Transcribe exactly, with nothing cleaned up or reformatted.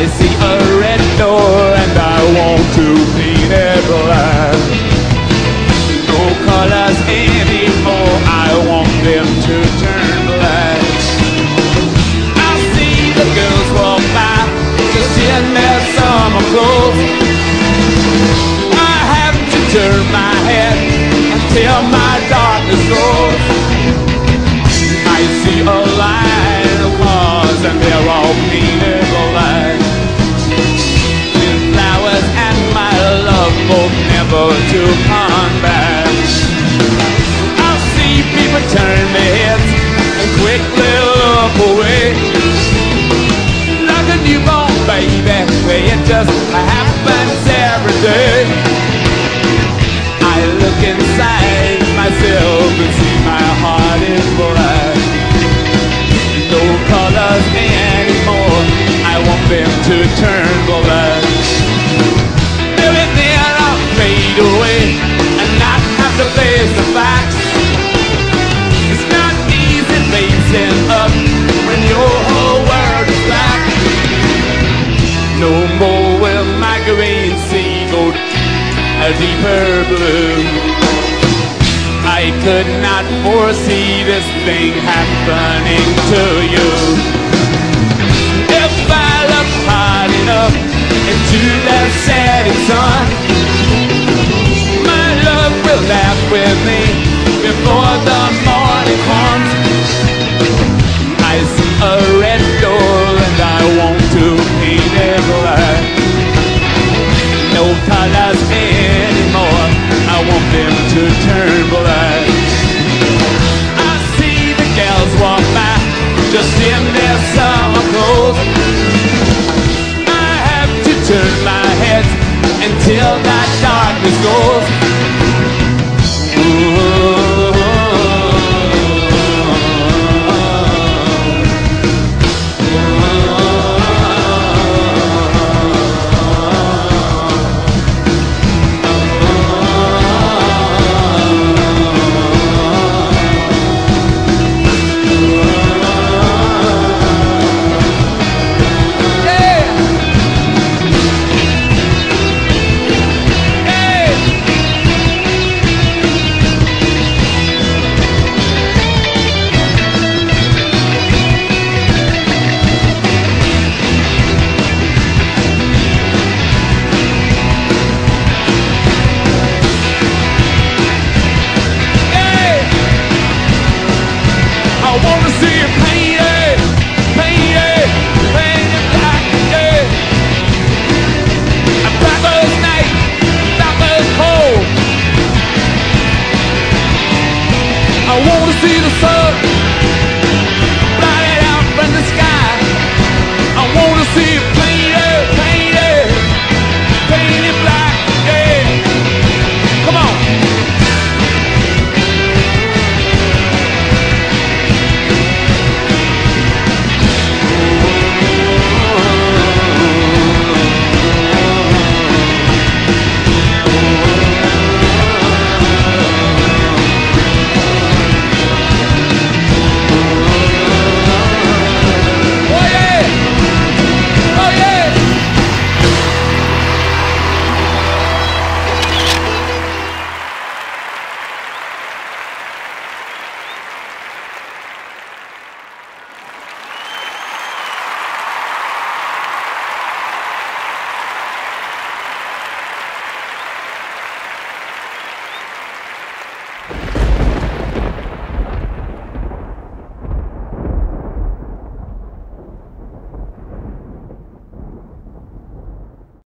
I see a red door and I want to paint it black. No colors anymore, I want them to turn black. I see the girls walk by, just in their summer clothes. I have to turn my head until my darkness goes. I see a line of cars and they're all painted. Never to come back. I see people turn their heads and quickly look away, like a newborn baby, where it just happens every day. I look inside myself and see my heart is black. No colors anymore, I want them to turn black. Away and not have to face the facts. It's not easy facing up when your whole world is black. No more will my green sea go a deeper blue. I could not foresee this thing happening to you. If I look hard enough into that setting sun, laugh with me before the morning comes. I see a red door and I want to paint it black. No colors anymore, I want them to turn black. I see the gals walk by, just in their summer clothes. I have to turn my head until I